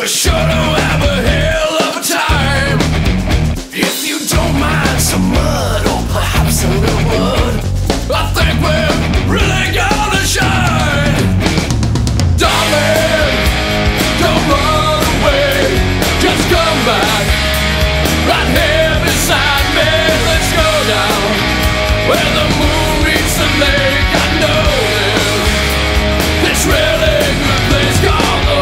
We're sure to have a hell of a time. If you don't mind some mud, or perhaps a little wood, I think we're really gonna shine. Darling, don't run away, just come back right here beside me. Let's go down where the moon meets the lake. I know this really good place called the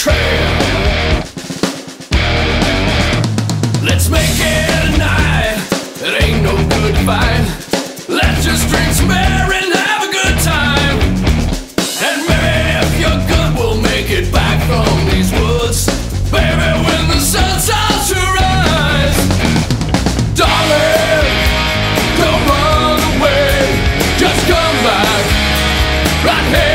Trail. Let's make it a night. It ain't no good fight. Let's just drink some beer and have a good time. And maybe if you're good, we'll make it back from these woods, baby, when the sun starts to rise. Darling, don't run away, just come back right here.